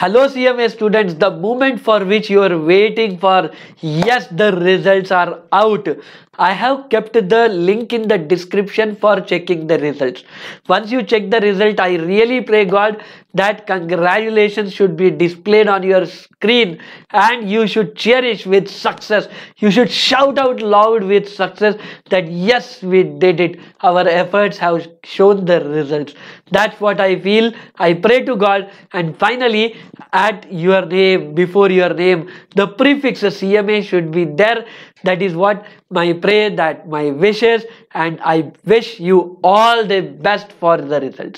Hello CMA students, the moment for which you are waiting for, yes, the results are out. I have kept the link in the description for checking the results. Once you check the result, I really pray God that congratulations should be displayed on your screen and you should cherish with success. You should shout out loud with success that yes, we did it. Our efforts have shown the results. That's what I feel. I pray to God. And finally, at your name, before your name, the prefix CMA should be there. That is what my prayer, that my wishes, and I wish you all the best for the results.